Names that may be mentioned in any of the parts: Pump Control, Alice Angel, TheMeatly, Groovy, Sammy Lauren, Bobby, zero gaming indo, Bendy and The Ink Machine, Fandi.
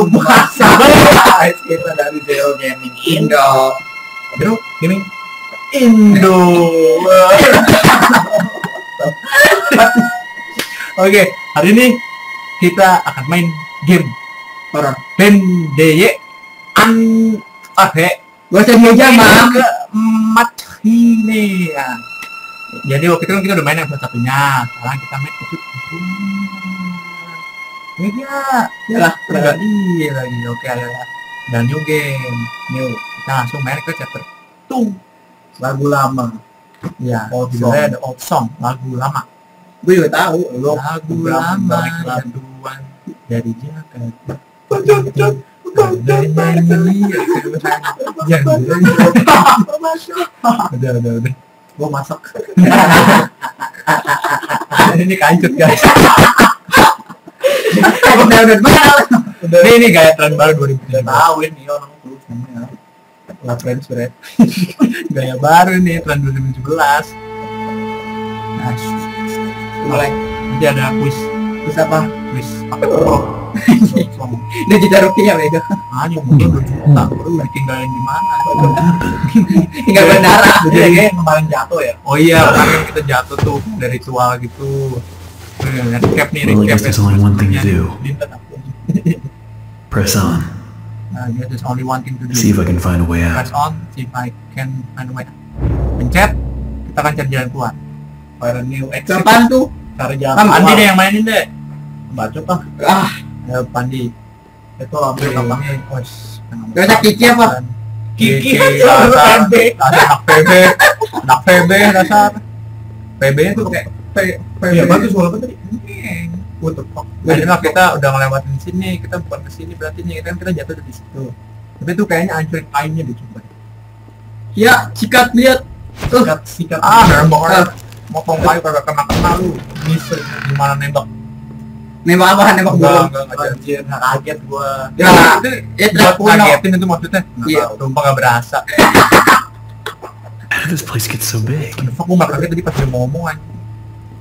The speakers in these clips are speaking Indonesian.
Rumah Sahabat kita dari Zero Gaming Indo. Zero Gaming Indo. Oke, hari ini kita akan main game horror Bendy and Gue sendiri aja mah ke Mathine. Jadi waktu itu kita udah main yang satunya. Sekarang kita main lagi. Oke, ayolah. Dan new game. New. Kita langsung main ke chapter 2. Lagu lama. Ya, sebenarnya ada old song, lagu lama. Gue juga tahu lagu lama laguan dari Jakarta. Udah. Gue masak. Ini kancut, guys. Ini gaya tren baru 2017. Tahu ini orang terus namanya. Lah friends bre. Gaya baru nih tren 2017. Nah, mulai. Nanti ada kuis. Kuis apa? Kuis pakai rokok. Ini jeda rupiah bego. Ayo mungkin juta. Baru ditinggalin di mana? Tinggal bandara. Jadi kemarin jatuh ya. Oh iya, kemarin kita jatuh tuh dari tua gitu. Recap nih, recap. There's only one thing to do. Press on. There's only one thing to do. See if I can find a way out. Press on. See if I can find a way out. Pencet. Kita akan cari jalan keluar. Para new exit. Apaan tuh? Cari jalan keluar. Pandi deh yang mainin deh. Bacot ah. Ah. Pandi. Itu ambil tambangnya. Wes. Kita Kiki apa? Kiki. Dasar. Anak PB. Anak PB dasar. PB itu kayak. Iya, bagus suara apa tadi? What the fuck? Nah, kita udah ngelewatin sini, kita bukan kesini berarti nih, kita jatuh dari situ. Tapi tuh kayaknya ancurin airnya deh coba. Ya, sikat lihat. Sikat. Mau orang mau pompa kagak kena lu. Bisa gimana nembak? Nembak apa? Nembak bola. Anjir, kaget gua. Ya, itu kagetin itu maksudnya. Iya, tumpah enggak berasa. How does this place get so big? Fuck, gua kaget tadi pas dia ngomong anjir.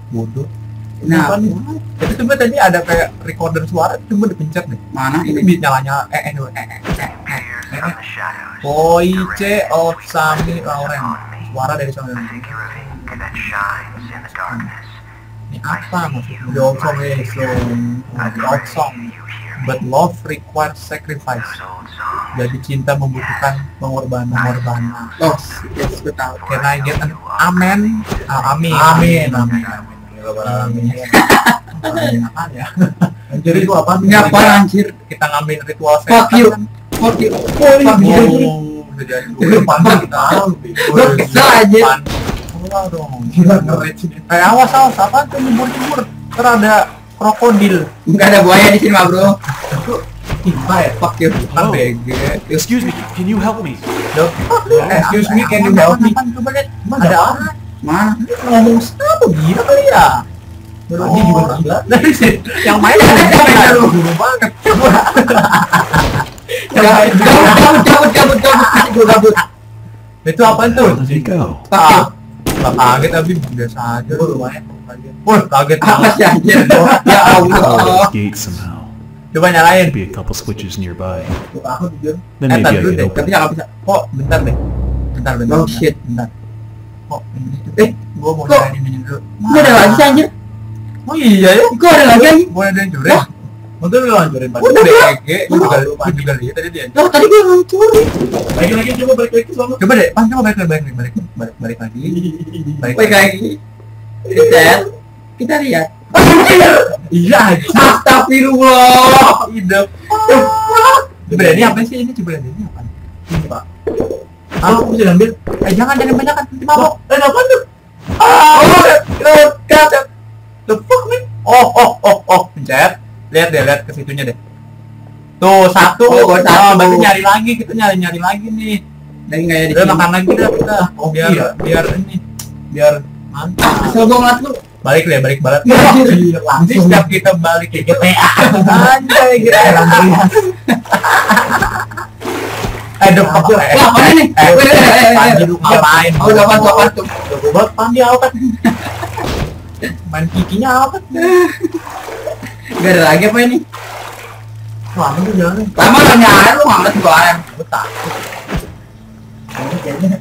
Bodoh. Nah, tapi cuma tadi ada kayak recorder suara, cuma dipencet nih. Mana ini nyala-nyala? Voice of Sammy Lauren. Suara dari Sammy Lauren. Ini apa maksudnya? The old song is the old song, but love requires sacrifice. Jadi cinta membutuhkan pengorbanan. Oh, yes, betul. Can I get an amen? Amin. Apaan ya? Anjir itu apaan? Ngapain anjir? Kita ngambil ritual setan. Fuck you. Oh, udah jadi gue pandang kita. Udah kesel aja. Udah dong. Eh, awas. Apaan tuh nyebur-nyebur? Ntar ada krokodil. Nggak ada buaya di sini mah bro. Iya, fuck you. Excuse me, can you help me? Excuse me, can you help me? Coba lihat, ada apa? Mana? Ngomong apa gila kali ya? Berarti gila. Dari sih, yang main ada lu banget. Cabut. Itu apa tuh? Kaget tapi biasa aja. Wah, kaget amat ya. Ya Allah. Coba nyalain. Maybe a couple switches nearby. Aku jujur. Tapi enggak bisa. Kok bentar deh. Bentar. Oh shit, bentar. Kok ini? Gua mau nyalain dulu. Gua ada lagi anjir. Oh iya ya? Gua ada lagi. Gua ada yang curi. Untung lu hancurin banget. Gua juga lihat tadi dia. Oh, tadi gua hancurin. Lagi coba balik-balik sono. Coba deh, coba balik lagi. Balik lagi. Kita lihat. Iya, astagfirullah. Ide. Berani apa sih ini? Coba ini apa? Coba. Aku bisa ambil. Jangan banyakan. Mabok. Apa tuh? The fuck man. Oh. Pencet. Lihat ke situnya deh. Tuh satu. Berarti nyari lagi. Kita nyari lagi nih. Dan nggak ada. Udah makan lagi dah kita. Biar ini. Biar mantap. Asal gue ngeliat lu. Balik. Langsung setiap kita balik ke GTA. Anjay. Apa ini? Pandi lu ngapain? Oh, dapat tuh. Gue buat Pandi apa? Main kikinya apa? Gak ada lagi apa ini? Wah, ini tuh jalan. Emang nanya lu nggak ngerti gua, gue takut. Ini kayaknya.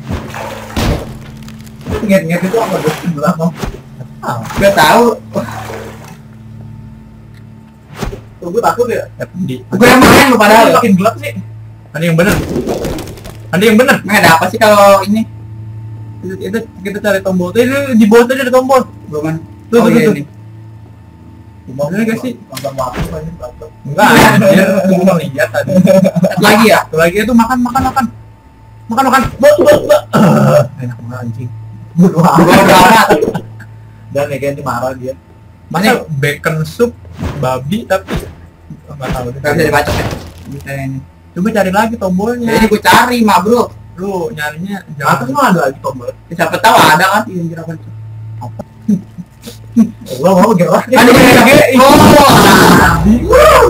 Ingat-ingat itu apa gue sebelah mau? Gak tau. Tuh gue takut ya. Gue yang main lu padahal. Makin gelap sih. Ada yang bener. Ada yang bener. Emang ada apa sih kalau ini? Itu kita cari tombol. Itu di bawah aja ada tombol. Bukan. Tuh tuh. Gimana gak sih? Nonton waktu aja nonton. Enggak, gue mau lihat tadi. Lagi ya? Lagi itu makan. Makan. Bok. Enak banget anjing. Bodoh amat. Dan legend marah dia. Masih bacon soup babi tapi enggak tahu. Enggak bisa dibaca ya. Bisa ini. Coba cari lagi tombolnya. Ini gue cari, mah, Bro. Lu nyarinya jangan. Atau ada lagi tombol. Siapa tahu ada kan yang gerakan itu. Apa? Gua mau gerak. Ada yang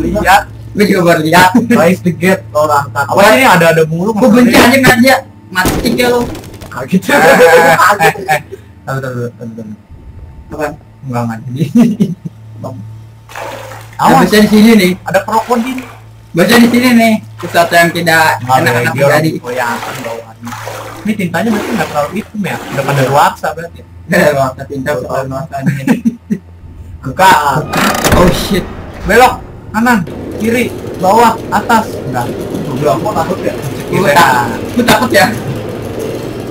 lihat. Gue juga baru lihat. Raise the gate orang kata. Apa ini ada mulu. Gue benci aja aja. Mati ya lu. Kaget. Tahu. Apa? Enggak jadi. Awas di sini nih. Ada krokodil. Baca di sini nih. Sesuatu yang tidak enak-enak tadi. Ini tintanya berarti enggak terlalu hitam ya. Udah pada ruasa berarti. Mata pindah soal matanya. Buka. Oh shit. Belok kanan, kiri, bawah, atas. Enggak. Gua kok takut ya. Gua takut ya.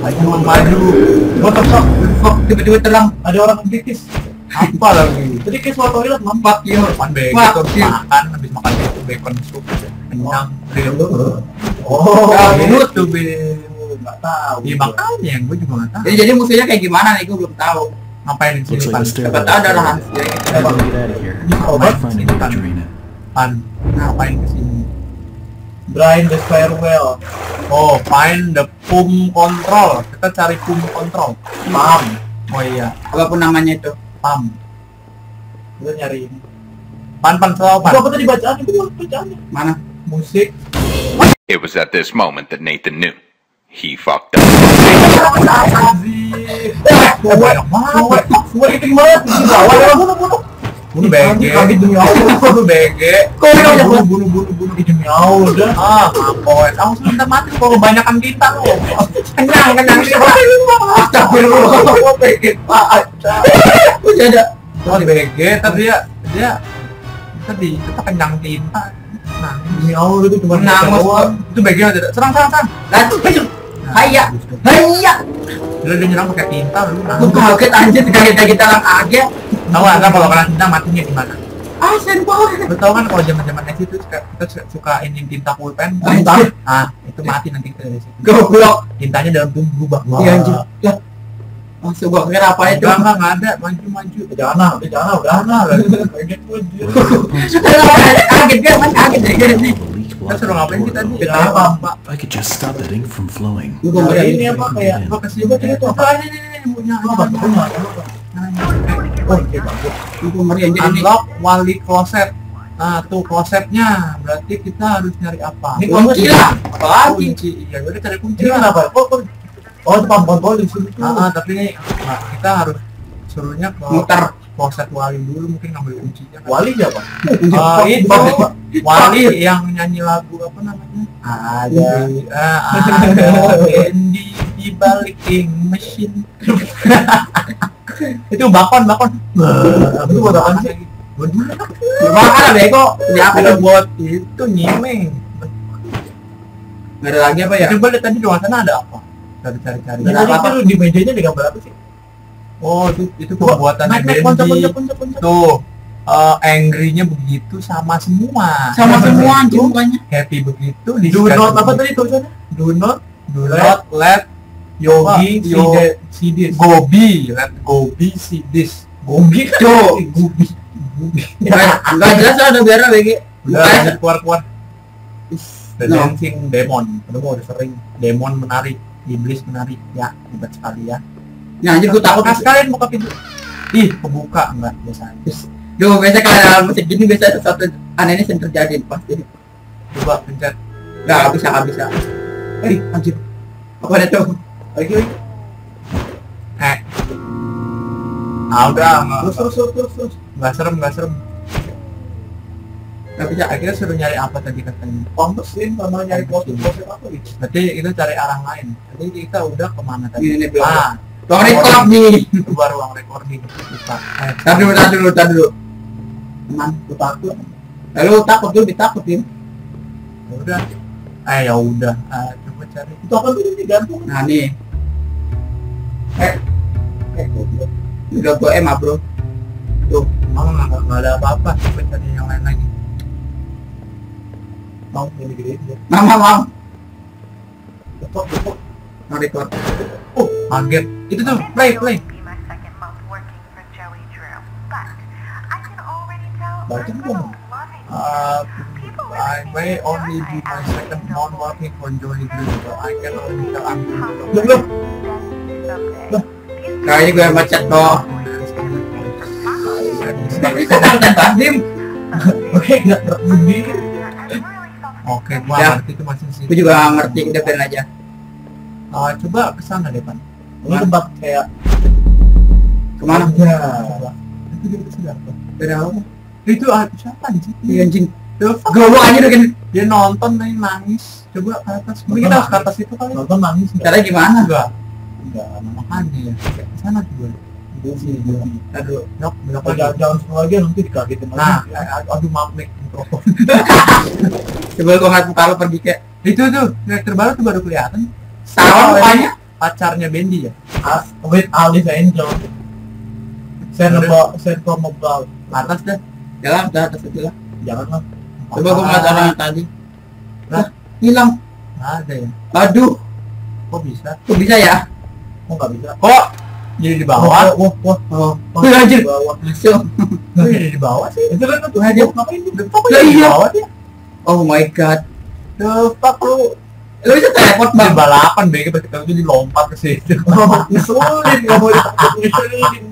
Ayo maju. Gua terkok. Tiba-tiba terang ada orang kritis. Apa lagi? Tadi kayak suatu orang lompat ya. Makan bacon. Habis makan bacon sup. Kenyang. Oh. Mulut tuh nggak tahu. Iya makanya, gue juga nggak tahu. Jadi musuhnya kayak gimana nih? Gue belum tahu. Ngapain di sini? Siapa tahu ada orang yang kita pan. Ngapain ke sini? Blind the farewell. Oh, find the pump control. Kita cari pump control. Pam. Oh iya. Apapun namanya itu. Pam. Kita nyari ini. Pan selalu pan. Apa tadi bacaan? Itu bacaannya. Mana? Musik. It was at this moment that Nathan knew. He fucked up. Bunuh demi Allah udah. Ah, ampun. Aku sudah mati kalau kebanyakan kita lo. Kenyang. Astagfirullah. BG Pak. Aku jadi sorry BG tapi dia tadi kita kenyang tinta. Nah, demi Allah itu cuma nangis. Itu BG aja. Serang. Hayya. Lu udah nyerang pakai tinta lu. Lu kaget anjir, kita lang aja. Tahu enggak kalau kena tinta matinya gimana? Ah, senpol. Lu tahu kan kalau zaman-zaman itu kita suka ini tinta pulpen. Ah, itu mati nanti kita dari situ. Goblok. Tintanya dalam tubuh bak. Iya anjir. Ya. Masuk gua kira apa itu? Enggak ada, maju. Jangan, udah. Kaget gua dia. Kaget deh. Kita suruh ngapain kita nih? Kita apa? I could just stop that ink from flowing. Ini apa kayak? Apa kasih buat itu? Apa ini punya? Oh, oke bagus. Itu meriah jadi unlock wali closet. Nah, tuh closetnya. Berarti kita harus nyari apa? Ini kunci lah. Apa kunci? Iya, udah cari kunci lah, Pak. Oh, pom-pom di situ. Ah, tapi ini kita harus suruhnya ke muter. Closet wali dulu mungkin ngambil kuncinya. Wali siapa? Itu wali yang nyanyi lagu apa namanya? Ada Bendy di balik ink machine. Itu bakon. Itu buat apa sih? Bakon ada beko. Siapa yang buat itu nyimeng? Gak ada lagi apa ya? Coba lihat tadi di ruang sana ada apa? Cari. Tadi di mejanya ada gambar apa sih? Oh, itu pembuatannya Bendy. Tuh, angry-nya begitu sama semua anjing mukanya. Happy begitu di do not apa tadi tulisannya? Do not let Yogi see this. Let Gobi see this. Gobi. Enggak jelas ada biara lagi. Udah keluar. Dan dancing demon. Udah sering demon menari, iblis menari ya, hebat sekali ya. Ya anjir gue takut pas kalian buka pintu. Ih, kebuka enggak biasanya. Duh, biasanya kalau dalam musik gini biasanya sesuatu anehnya sering terjadi pasti. Coba pencet. Enggak bisa. Eh, anjir. Apa ada tuh? Lagi. Udah, terus. Enggak serem. Tapi ya akhirnya suruh nyari apa tadi katanya? Mesin sama nyari postur apa gitu. Berarti kita cari arah lain. Jadi kita udah kemana tadi? Ini ruang rekor nih. Keluar ruang rekor nih. Tahan dulu. Emang lu takut? Lu takut, lu ditakutin. Udah. Ya udah. Coba cari. Itu apa tuh digantung? Nah nih. Goblok. Udah gua emang bro. Tuh, emang nggak ada apa-apa. Coba cari yang lain lagi. Mau ini gede aja. Mau. Cepet. Nah record. Oh, kaget. Itu tuh play. Baca dong. I only do my second non-working for Joey Groovy, so I can only tell I'm doing. Loh. Kayaknya gue baca toh. Oke, gua ngerti itu masih sini. Gue juga ngerti, udah biarin aja. Coba kesana deh, Pan. Ini tempat kayak... Kemana? Ya. Itu jadi kesana apa? Beda apa? Itu siapa di situ? Iya, anjing. Gawang aja udah gini. Dia nonton, nangis. Coba ke atas. Mungkin kita harus ke atas itu kali. Nonton nangis. Caranya gimana? Enggak, makannya ya. Kesana juga. Aduh, nyok, jangan semua lagi nanti dikagetin lagi. Nah, aduh maaf nih, mikrofon. Coba kok ngeliat muka lo pergi kayak itu tuh, karakter baru tuh baru kelihatan. Sama mukanya pacarnya Bendy ya? With Alice Angel. Senko Mobile. Atas deh. Jalan, udah atas itu lah. Jangan lah. Coba kok ngeliat orang tadi. Nah, hilang. Ada ya? Aduh. Kok bisa ya? Kok nggak bisa? Kok? Jadi di bawah. Wah. Wih anjir. Jadi di bawah sih. Itu kan tuh hadir. Ngapain di bawah dia? Oh my god. The fuck lu bisa teleport bang. Di balapan bego pas kita jadi lompat ke situ. Sulit enggak boleh diterusin.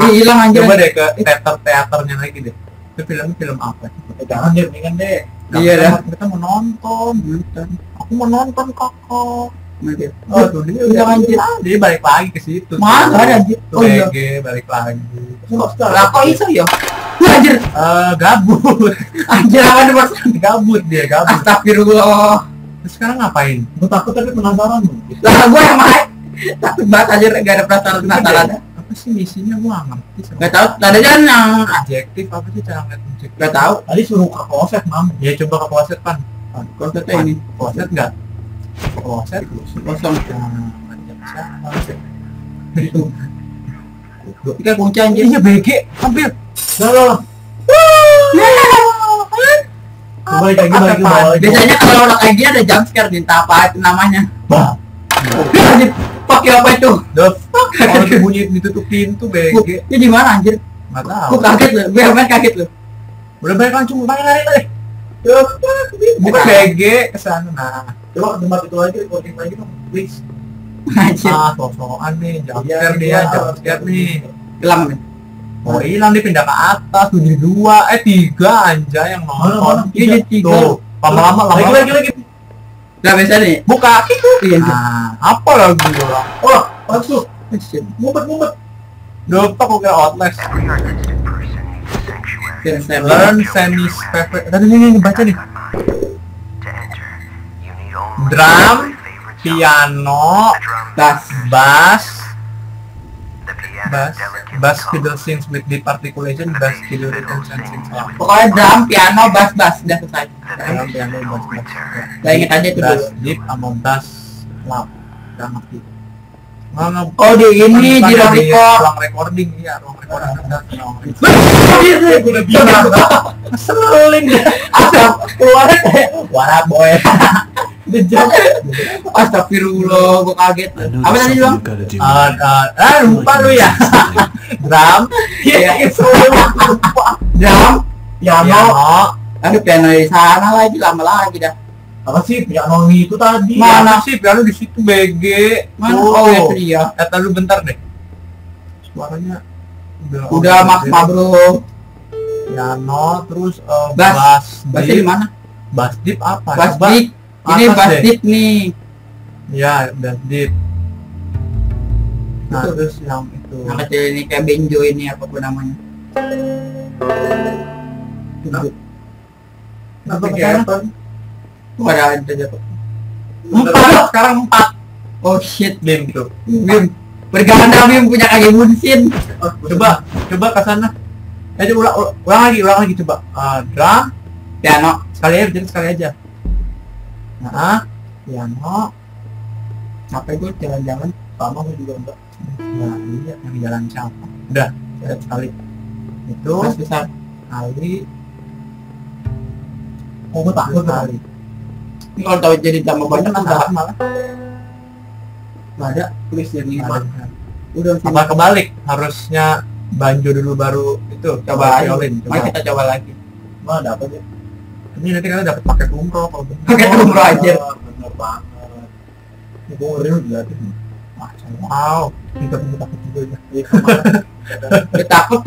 Ih hilang anjir. Coba deh ke teaternya lagi deh. Itu film apa sih? Jangan deh mendingan deh. Iya dah. Kita mau nonton. Aku mau nonton Kakak. Oh tuh dia anjir. Dia balik lagi ke situ. Mana ada anjir? Oh iya. Balik lagi. Lah kok iso ya? Anjir. Gabut. Anjir kan Mas gabut. Astagfirullah. Sekarang ngapain? Gua takut tapi penasaran lu. Lah gua yang main. Takut banget anjir enggak ada penasaran. Apa sih misinya gua enggak ngerti. Enggak tahu. Tadanya yang objektif apa sih cara ngeliat objektif? Enggak tahu. Tadi suruh ke kloset, Mam. Ya coba ke kloset, Pan. Klosetnya ini. Kloset enggak? Kloset kosong. Kita kunci anjirnya BG. Ambil. Loh. Coba lagi balik. Biasanya kalau orang kayak gini ada jump scare nih. Entah apa itu namanya. Bah. Pakai apa itu? Kalau bunyi ditutup pintu BG. Ini gimana anjir? Enggak tahu. Gua kaget loh. Bener-bener kaget loh. Udah balik langsung balik. Bukan BG kesana. Nah. Coba tempat itu aja, recording lagi dong, please. Sosokan nih, jumpscare dia, jumpscare nih. Hilang nih. Oh hilang, dia pindah ke atas, jadi 2, 3 anjay yang nonton. Ini 3. Tuh, lama-lama. Lagi. Udah biasa nih. Buka, itu. Nah, apa lagi orang? Oh, langsung. Mumpet. Dopak, oke, outlast. Learn Sammy's favorite. Tadi ini, baca nih. Drum, piano, bass, fiddle sings with deep articulation, bass, fiddle sings. Pokoknya drum, piano, bass, udah selesai. Drum, piano, bass. Saya ingat aja itu dulu. Deep, among bass, loud. Gak ngerti. Oh di ini, di ruang recording. Iya, ruang recording. Gue udah bilang. Ngeselin. Keluarnya kayak, warah boy. Astagfirullah, gua kaget. Apa tadi bang? Lupa lu ya. Drum, piano. Aduh piano di sana lagi, lama lagi dah. Apa sih piano itu tadi? Mana sih piano di situ BG? Mana? Oh iya. Kata lu bentar deh. Suaranya udah maksa bro. Piano terus bass. Bassnya di mana? Bass deep apa? Bass deep. Ini bass deep nih. Ya, bass deep. Nah, terus yang itu. Yang kecil ini kayak benjo ini apapun namanya. Apa sekarang? Pada ada jatuh. 4 sekarang 4. Oh shit Bim tuh. Bim berganda Bim punya kaki munsin. Coba ke sana. Ayo ulang lagi coba. Drum, piano. Sekali aja. Nah, piano. Capek gue jalan-jalan. Lama gue juga enggak. Nah, iya yang jalan capek. Udah, seret sekali. Itu besar kali. Oh, gue takut kali. Ini kalau tahu jadi tambah banyak kan salah malah. Nggak ada tulis jadi lima. Udah. Apa kebalik? Harusnya banjo dulu baru itu. Coba violin. Mari kita coba lagi. Mah dapat ya. Ini nanti kita dapat paket umroh kalau bener. Paket umroh aja. Bener banget. Ini gue ngeri dilatih. Wow. Kita punya takut juga ya.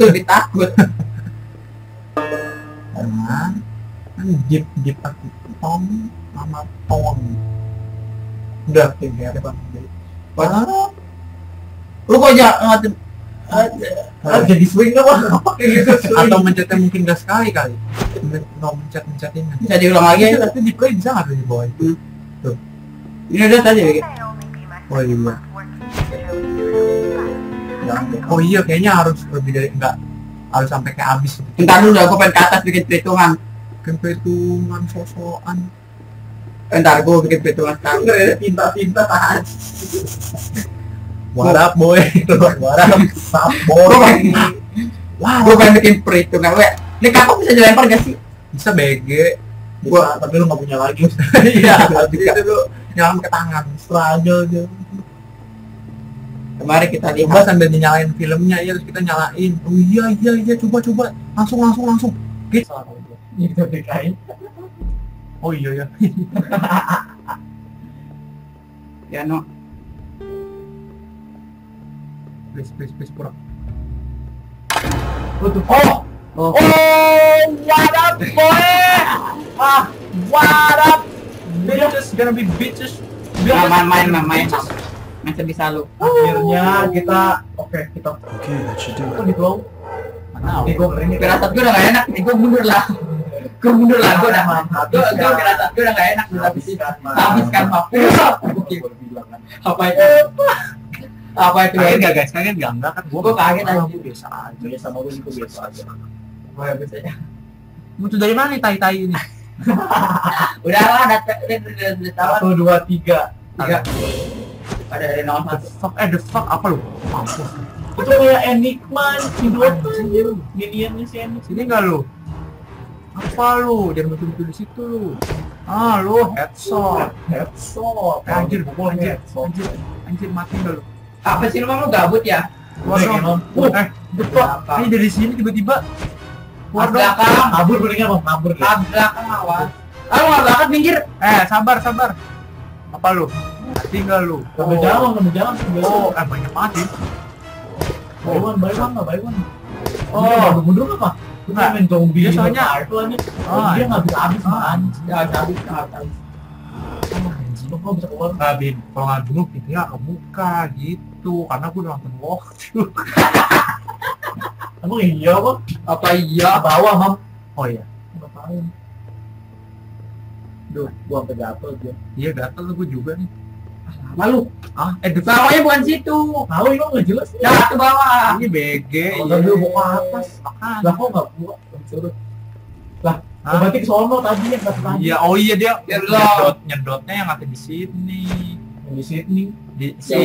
Ditakut. Karena kan jeep aku Tom sama Tom udah tinggal depan Bang lu kok jangan jadi swing apa kayak gitu atau mencetnya mungkin gak sekali kali nggak mencet-mencetin jadi ulang lagi aja tapi di play bisa nggak tuh di bawah itu tuh ini udah tadi ya oh iya kayaknya harus lebih dari nggak harus sampai kayak habis bentar dulu aku pengen ke atas bikin perhitungan perhitungan sosokan entar gue bikin perhitungan sekarang gak ada pinta-pinta tahan warap boy gue pengen bikin perhitungan weh ini kakak bisa dilempar gak sih? Bisa BG gue tapi lu gak punya lagi iya itu lu nyalam ke tangan struggle aja kemarin kita coba sambil nyalain filmnya ya terus kita nyalain oh iya coba langsung gitu itu DKI. Oh iya ya. Ya no. Please pura. Oh. What up boy? Ah, what up? Bitches gonna be bitches. Main. Masih bisa lu. Akhirnya kita oke, that should do it. Perasaan gue udah gak enak, nih gue mundur lah, gue perasaan gue udah gak enak, habiskan waktu, apa itu, kaget gak guys, kaget gak? Enggak kan, gue kaget aja, biasa aja, muncul dari mana nih tai-tai ini? Udahlah, udah tau 1, 2, 3, ada dari nomor 1 the fuck, apa lu? Itu kayak Enigma, si dua tuh miniannya si Enigma sini ga lu? Apa lu? Jangan betul-betul disitu lu lu headshot anjir, pukul anjir mati ga lu? Apa sih lu emang lu gabut ya? Ini dari sini tiba-tiba keluar dong kabur gue dengar kabur deh belakang awas lu ga belakang pinggir sabar apa lu? Mati ga lu? Gak berjalan banyak mati Bayuan. Oh, mundur apa? Nah, main zombie. Soalnya dia nggak bisa habis kan? Nggak habis. Kok bisa keluar? Abin, kalau nggak dulu kita nggak kebuka gitu, karena gue udah nonton waktu. Emang iya kok? Apa iya? Bawah mam? Oh iya. Ngapain? Duh, gua sampai gatel dia. Iya gatel lu gue juga nih. Malu? Bawahnya bukan situ. Tahu itu nggak jelas. Nah, ke bawah. Ini BG. Kalau dulu mau ke atas. Lah kok nggak buat? Suruh. Lah, berarti ke sono tadi yang tadi. Iya, oh iya dia. Nyedotnya yang ada di sini. Di sini. Tadi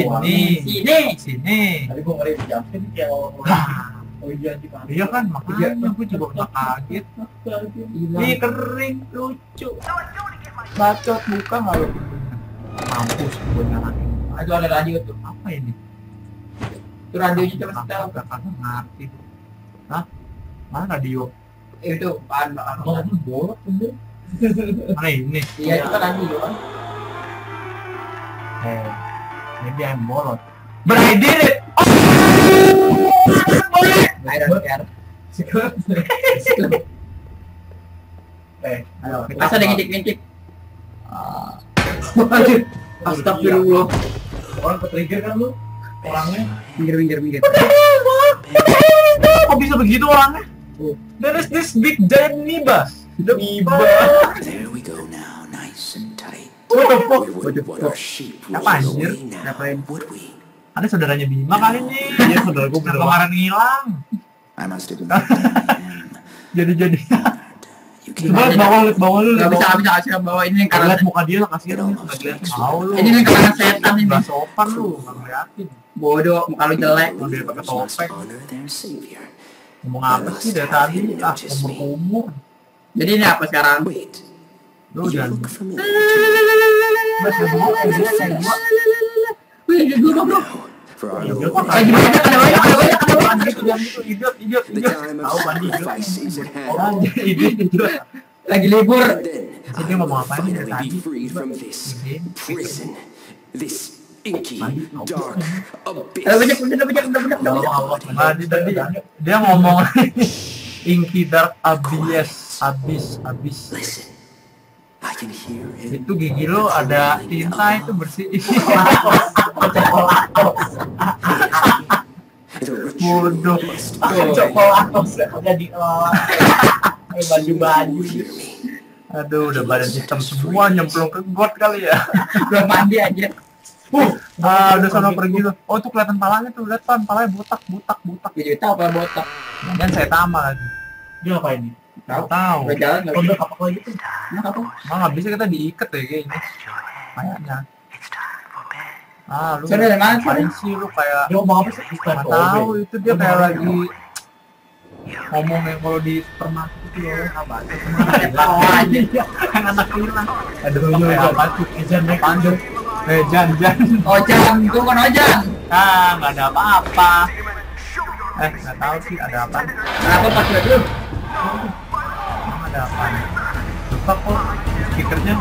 gua ngeri dijamin kayak orang. Oh iya di mana? Iya kan, makanya gua juga nggak kaget. Ini kering lucu. Bacot buka nggak lo? Mampus gue nyalain aduh ada radio tuh apa ini? Itu radionya cuma setel karena ngerti hah? Mana radio? Itu apaan bolak bener mana ini? Iya itu radio kan ini dia yang bolot but I did it! I don't care masa ada ngintip-ngintip? Anjir, astagfirullah. Orang ketrigger kan lu? Orangnya minggir. Kok bisa begitu orangnya? There is this big giant Niba. The Niba. There we go now, nice and tight. What the fuck? Apa anjir? Ngapain? Ada saudaranya Bima kali nih. Iya, saudaraku kemarin hilang. Jadi. Coba bawa lu. Gak bisa, kasih bawa ini yang karena muka dia lah, kasih dong. Ini yang karena setan ini. Gak sopan lu, gak ngeliatin. Bodoh, muka lu jelek. Lu udah pake topeng. Ngomong apa sih dari tadi? Ah, umur-umur. Jadi ini apa sekarang? Lu udah. Wih, dia dulu bro. Lagi libur. Dia ngomong apa nih dari tadi? Dia ngomong inky dark abyss. Itu gigi lo ada tinta itu bersih. Bodoh. Baju-baju. Aduh, udah badan hitam semua, nyemplung ke got kali ya. Udah mandi aja. Udah sana pergi tuh. Oh, tuh kelihatan palanya tuh, lihat pan, palanya botak. Jadi tahu apa botak. Dan saya tamal lagi. Dia apa ini? Tahu. Udah kapak lagi tuh. Nah, nggak bisa kita diikat ya kayaknya. Kayaknya. Lu paling sih lu kayak dia ngomong apa sih? Gak tau, itu dia kayak lagi ngomong yang kalau di permak itu ya apa aja kan anak hilang ada banyak apa tuh Ejan Ojan, itu kan Ojan gak ada apa-apa gak tau sih ada apa kenapa pas dulu emang ada apa nih lupa kok speakernya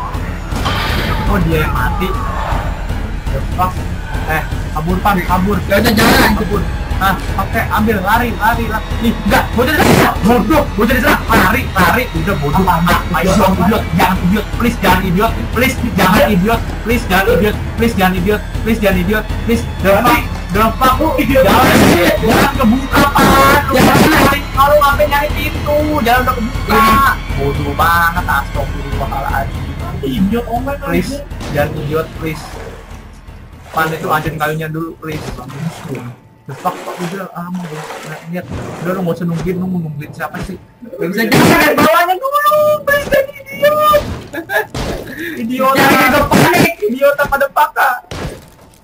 kok dia yang mati. Kabur pan, kabur. Jangan kabur. Nah, oke, ambil lari. Nih, enggak, bodoh, lari, udah bodoh. Jangan idiot, please jangan idiot, please. Jangan kebuka pan, kalau ngapain nyari pintu, jangan udah kebuka. Bodoh banget, astagfirullahaladzim. Idiot, please, jangan idiot, please. Pan itu anjing kayunya dulu, please. Depak kok udah lama lihat. Udah lu mau nungguin siapa sih? Gak bisa jalan bawahnya dulu, please jadi idiot. Idiot. Jangan ke panik, idiot apa depak kak?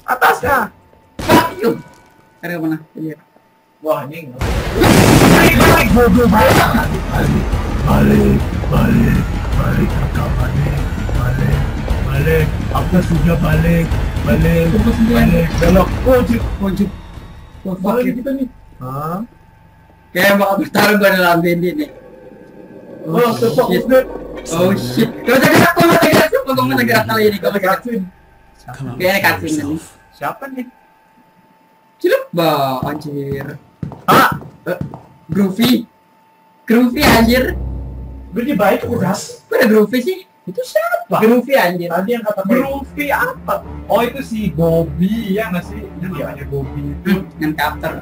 Atasnya. Yuk. Cari ke mana? Iya. Wah anjing. Balik. Aku sudah balik. Balik, belok, wajib balik kita nih kayaknya bakal bertarung gue dalam Bendy nih. Oh shit gue gak gerak kali ini, gue gak gerak kayaknya cutscene nih. Siapa nih? Cilep bah, anjir Groovy anjir gue dibaik uras gue ada Groovy sih. Itu siapa? Groovy anjir. Tadi yang kata Groovy apa? Oh itu si Bobby ya nggak sih? Itu namanya Bobby itu yang counter.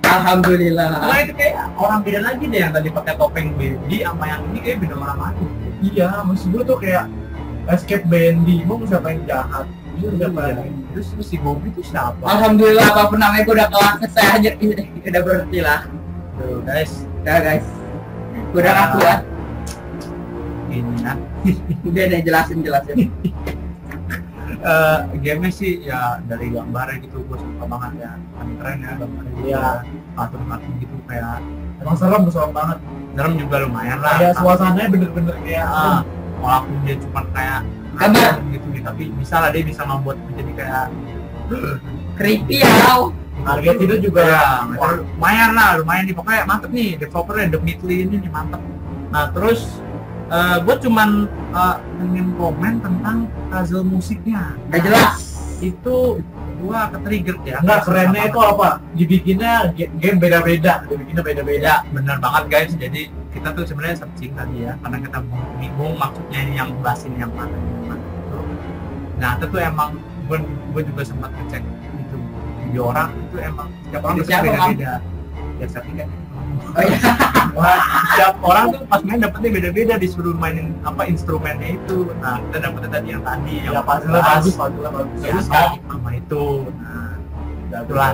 Alhamdulillah. Nah itu kayak orang beda lagi deh yang tadi pakai topeng Bendy sama yang ini kayak beda orang lagi. Iya, maksud gue tuh kayak escape Bendy. Mau siapa yang jahat? Siapa yang? Terus si Bobby itu siapa? Alhamdulillah apa namanya gue udah kelar saya aja ini udah berhenti lah. Tuh guys, gue udah ngaku ya. Ini nah, udah deh jelasin. Game sih ya dari gambarnya gitu gue suka banget ya, keren ya gambarnya. Iya. Patung gitu kayak emang serem banget. Serem juga lumayan lah. Ada suasananya bener-bener kayak walaupun dia cuma kayak gambar gitu, tapi bisa lah dia bisa membuat menjadi kayak creepy ya. Harga itu juga lumayan lah, lumayan nih pokoknya mantep nih developernya TheMeatly ini nih mantep. Nah terus gue cuman ingin komen tentang puzzle musiknya. Gak jelas. Itu gue ketrigger ya. Enggak, kerennya itu apa? Dibikinnya game beda-beda. Bener banget guys. Jadi kita tuh sebenarnya searching tadi ya, karena kita bingung maksudnya yang basin yang mana. Nah itu tuh emang gue juga sempat ngecek itu video orang itu emang setiap orang berbeda-beda. Ya setiap Oh iya. Wah, setiap orang tuh pas main dapetnya beda-beda di seluruh mainin apa instrumennya itu. Nah, kita dapetnya tadi yang tadi yang puzzle-nya bagus. Ya, sama itu. Nah, itulah.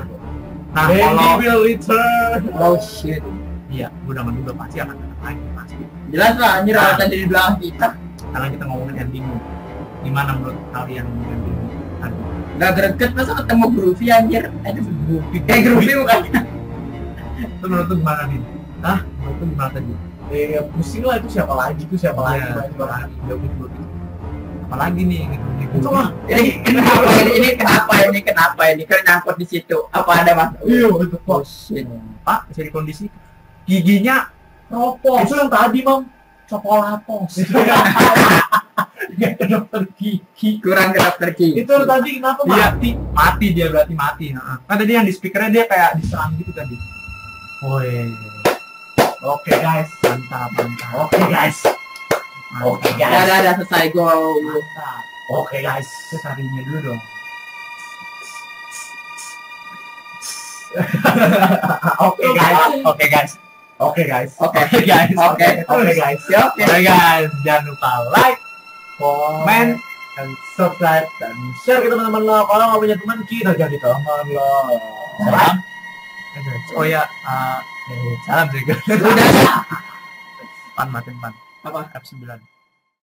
Nah, Bendy will return. Oh shit. Iya, mudah-mudahan pasti akan tetap lagi pasti. Jelas lah, anjir akan jadi belakang kita. Sekarang kita ngomongin ending. Gimana menurut kalian ending? Nggak greget masa ketemu Groovy anjir. Aduh, Groovy. Kayak Groovy bukan? Itu menurut tuh gimana nih? Hah? Menurut tuh gimana tadi? Ya pusing lah itu siapa lagi tuh siapa lagi? Apalagi nih gitu. Itu mah. Ini kenapa? Kan nyangkut di situ. Apa ada mas? Iya itu kok. Pak, bisa dikondisi? Giginya ropos. Itu yang tadi mam. Cokolapos. Gak ke dokter gigi. Kurang ke dokter gigi. Itu tadi kenapa mati? Mati dia berarti mati. Nah, kan tadi yang di speakernya dia kayak diserang gitu tadi. Oh iya. Oke guys, mantap. Oke guys. Ada selesai gol. Mantap. Oke guys, tarinya dulu dong. Oke guys. Jangan lupa like, comment, dan subscribe dan share ke teman-teman lo. Kalau nggak punya teman kita jadi teman lo. Salam. Oh ya, salam juga. Pan matiin pan. Apa? F9.